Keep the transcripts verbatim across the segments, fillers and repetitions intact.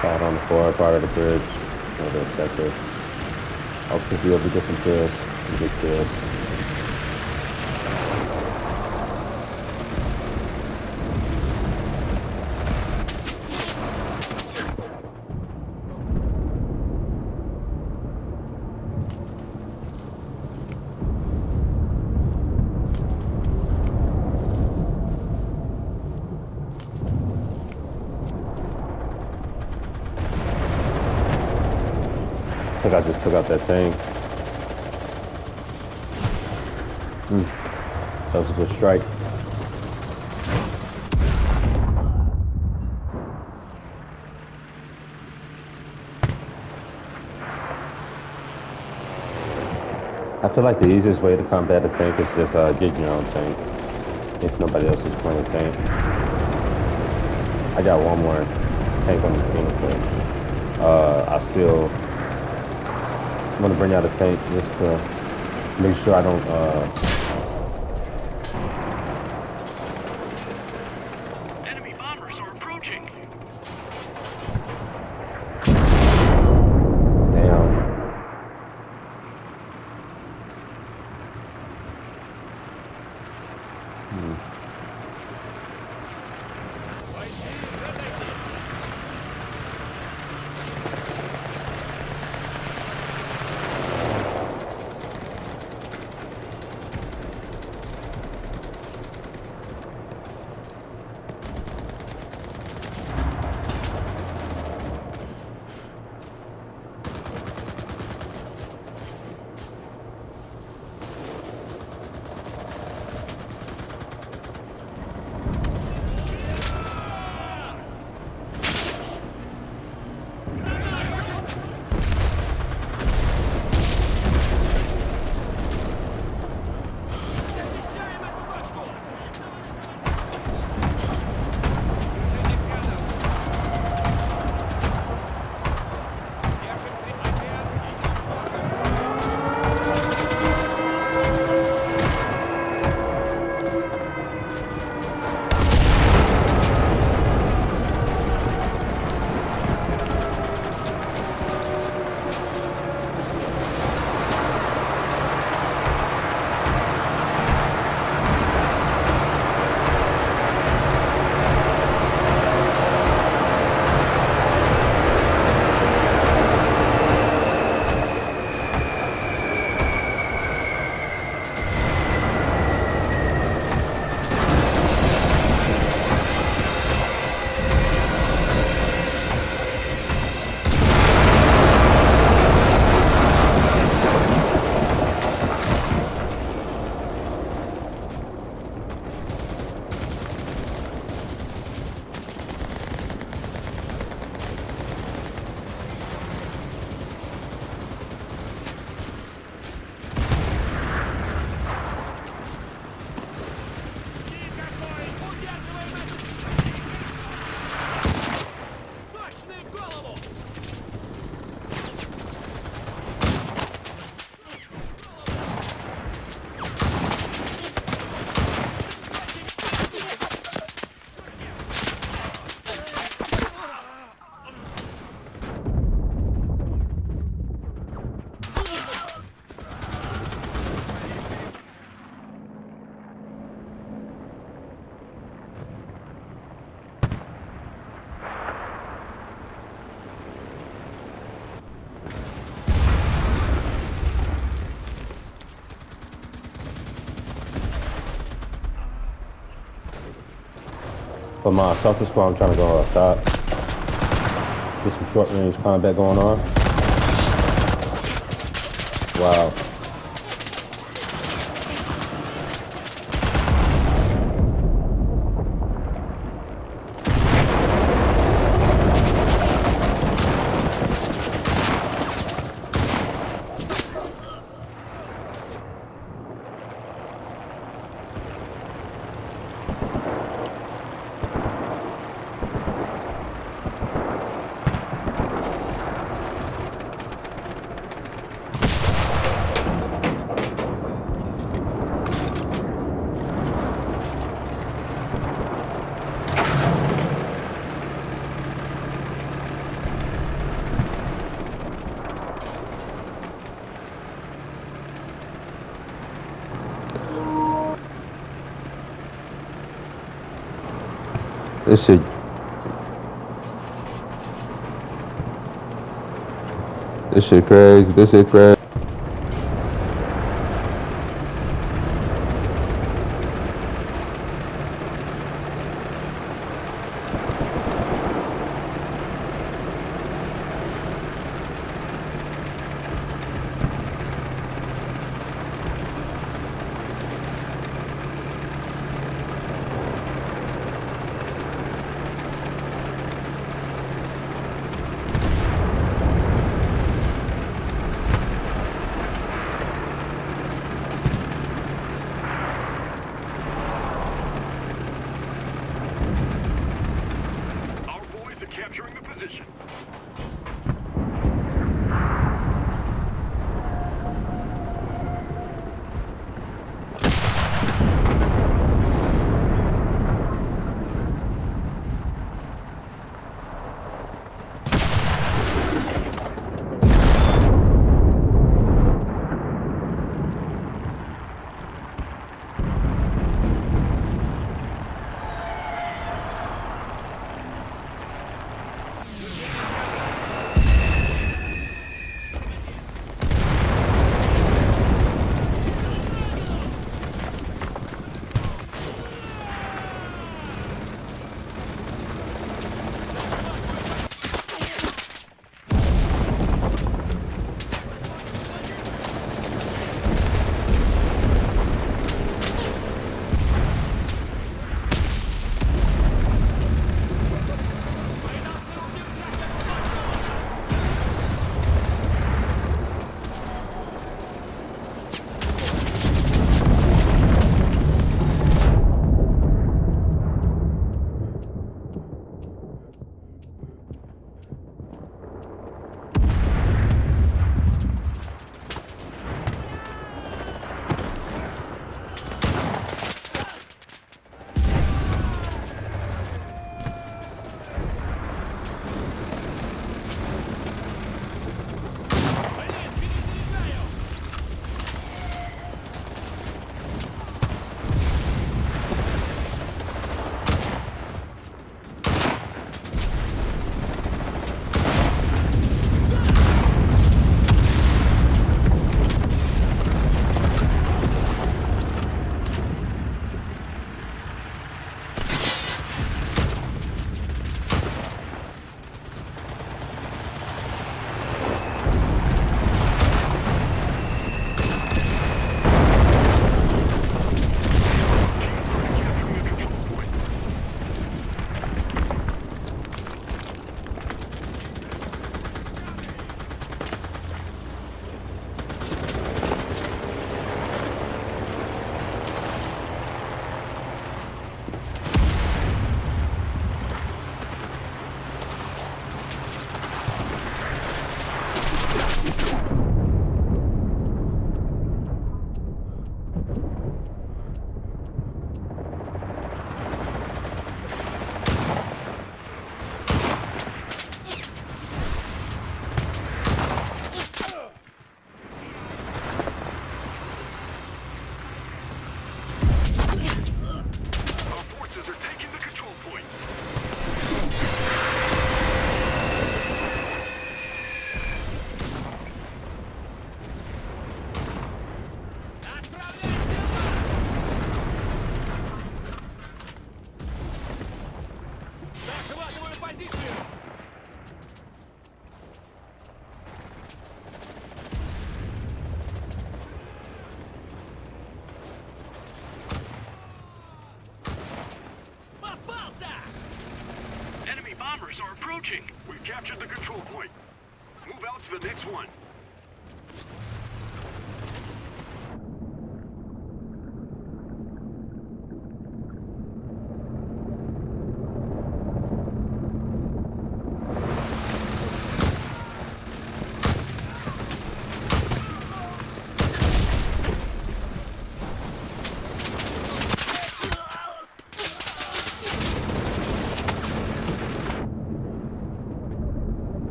Caught on the far part of the bridge. Or the sector. I'll see you over to get some kills. And get kills. I think I just took out that tank. Mm. That was a good strike. I feel like the easiest way to combat a tank is just uh, get your own tank. If nobody else is playing tank. I got one more tank on the team, but uh, I still... I'm gonna bring out a tank just to make sure I don't uh enemy bombers are approaching. Damn. Hmm. But my assault squad, I'm trying to go outside. Get some short range combat going on. Wow. Esse This shit crazy, this shit crazy. Capturing the position. Are approaching. We've captured the control point. Move out to the next one.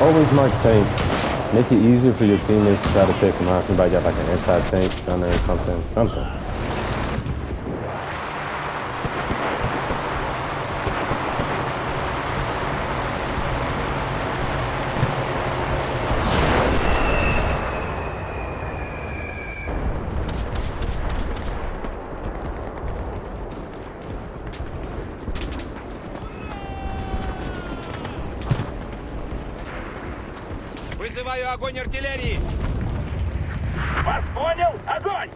Always mark tank. Make it easier for your teammates to try to pick them out. Somebody got like an anti-tank gunner or something. Something. Вызываю огонь артиллерии! Вас понял! Огонь!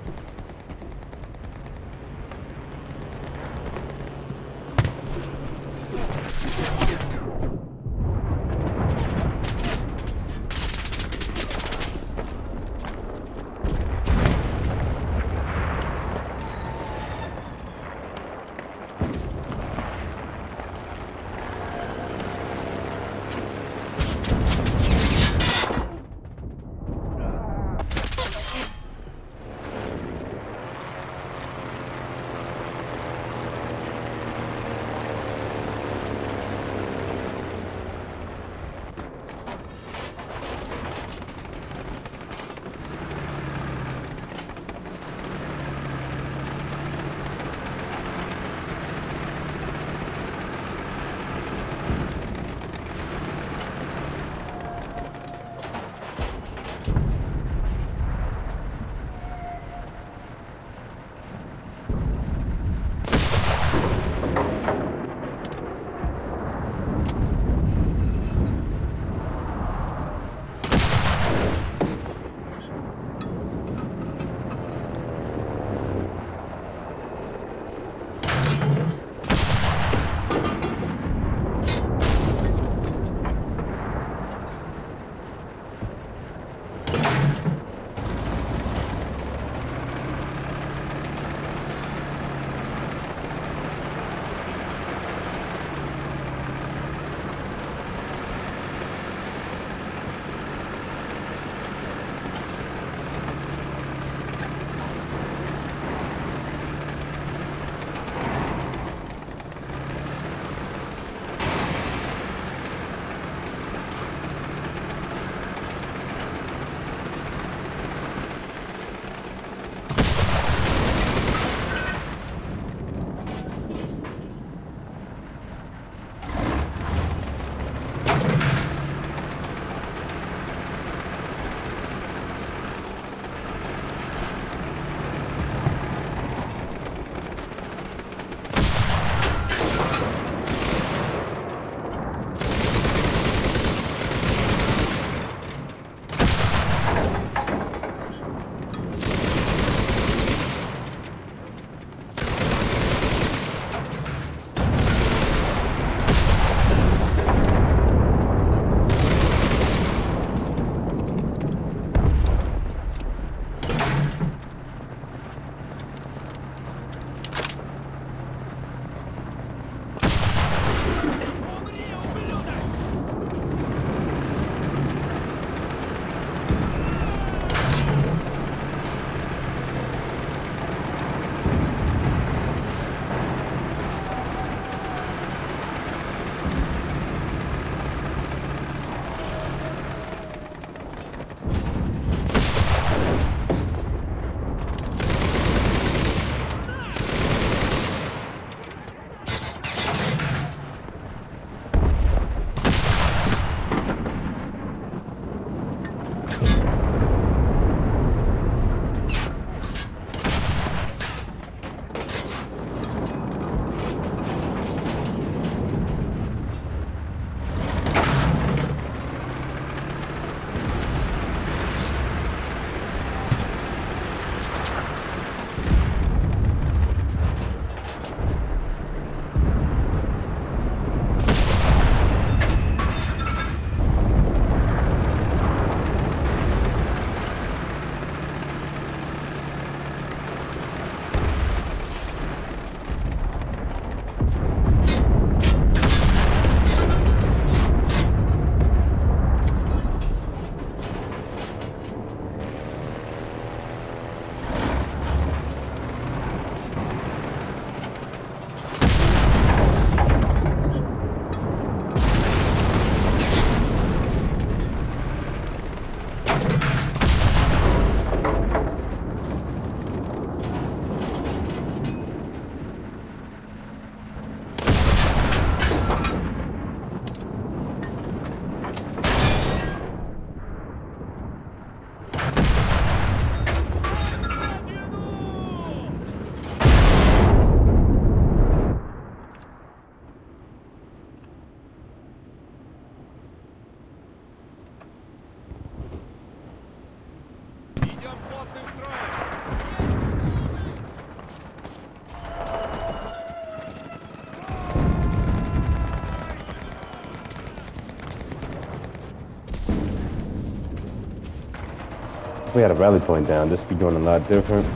we had a rally point down, just be doing a lot different.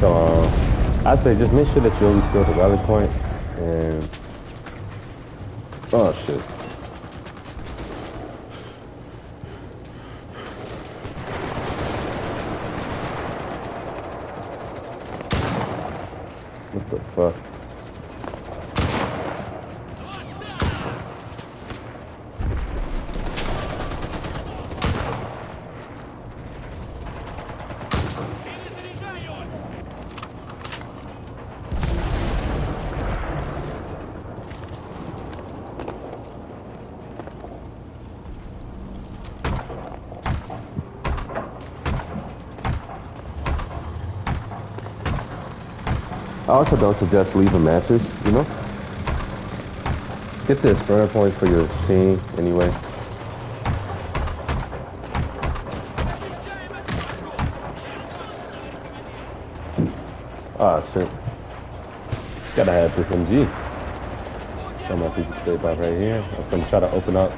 So uh, I say just make sure that you always go to rally point and oh shit. What the fuck? I also don't suggest leaving matches, you know? Get this burner point for your team anyway. Ah, shit. Gotta have this M G. Got my piece of tape out right here. I'm gonna try to open up.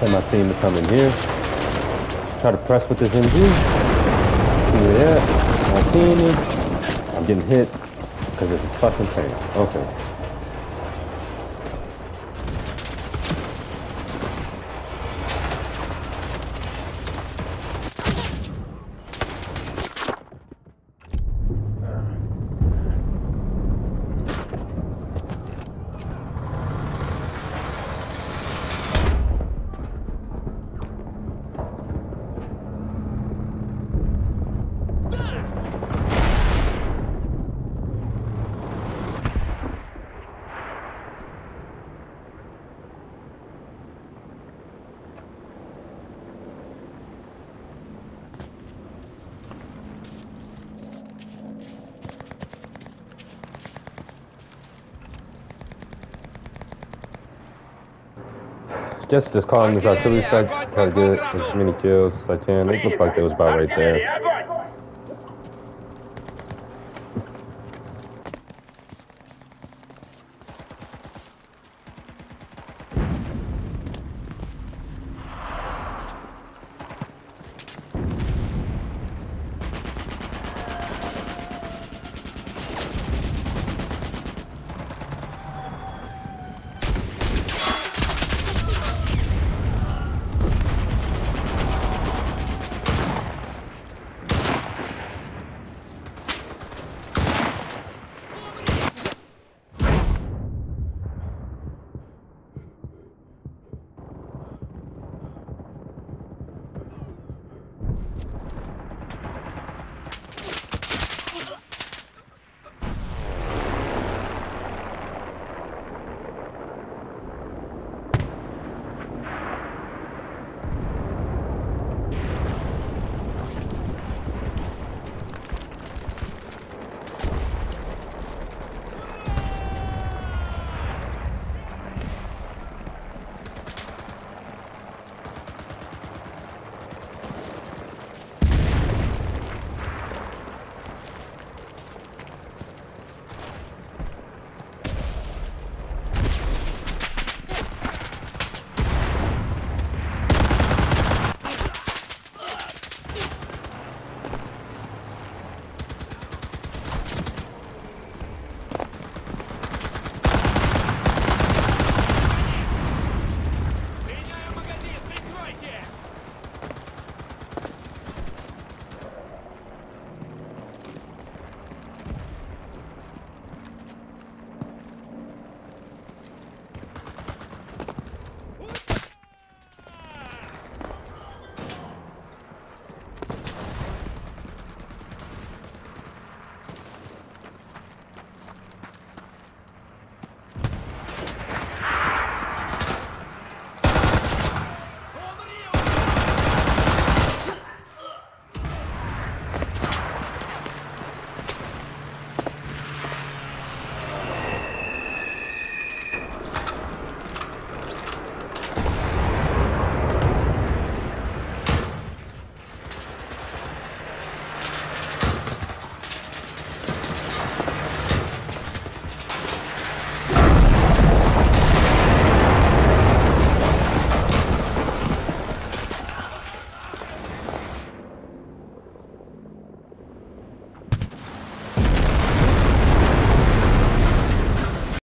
Tell my team to come in here. Try to press with this M G. See where they're at. My team is. I'm getting hit because it's a fucking tank. Okay. Just, just calling this artillery strike, try to get as many kills as I can. It looked like it was about right there.